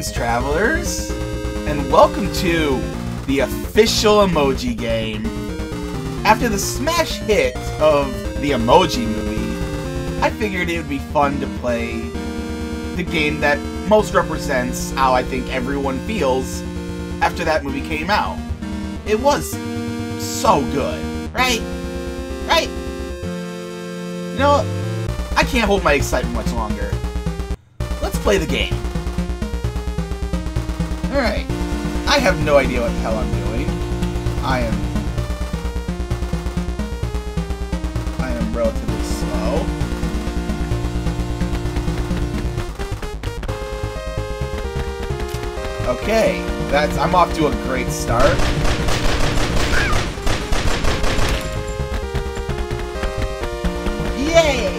Greetings, travelers, and welcome to the official Emoji Game. After the smash hit of the Emoji Movie, I figured it would be fun to play the game that most represents how I think everyone feels after that movie came out. It was so good, right? Right? You know, I can't hold my excitement much longer. Let's play the game. Alright, I have no idea what the hell I'm doing. I am relatively slow. Okay, I'm off to a great start. Yay!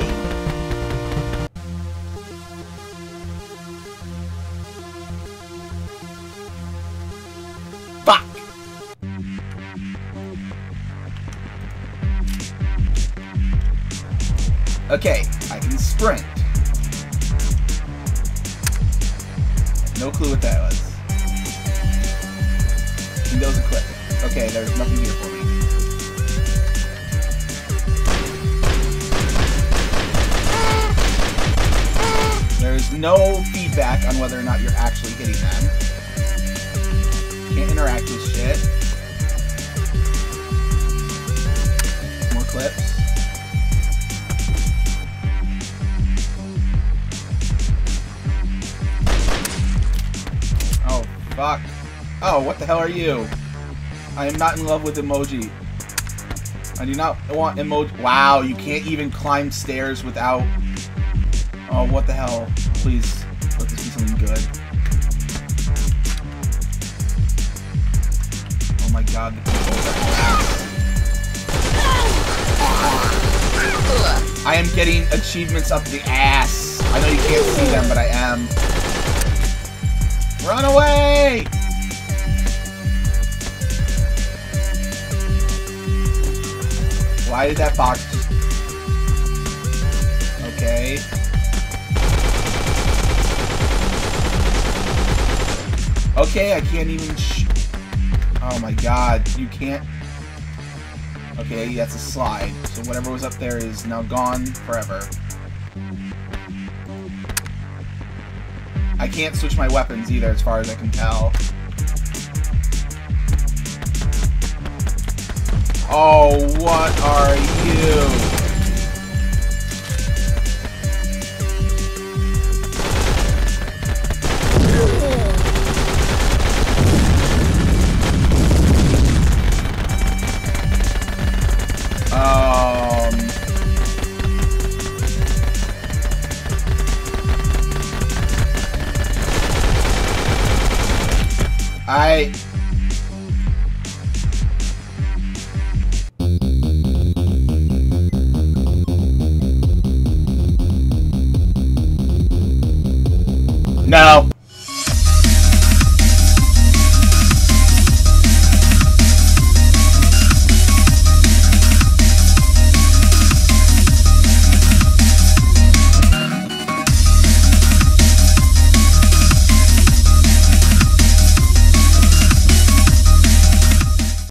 Okay, I can sprint. No clue what that was. And those are quick. Okay, there's nothing here for me. There's no feedback on whether or not you're actually hitting them. Can't interact with shit. More clips. Fuck. Oh, what the hell are you? I am not in love with emoji. I do not want emoji. Wow, you can't even climb stairs without... Oh, what the hell. Please, let this be something good. Oh my god, the controls are... I am getting achievements up the ass. I know you can't see them, but I am. Run away! Why did that box just... Okay. Okay, I can't even Oh my god, you can't... Okay, that's a slide. So whatever was up there is now gone forever. I can't switch my weapons either, as far as I can tell. Oh, what are you? No.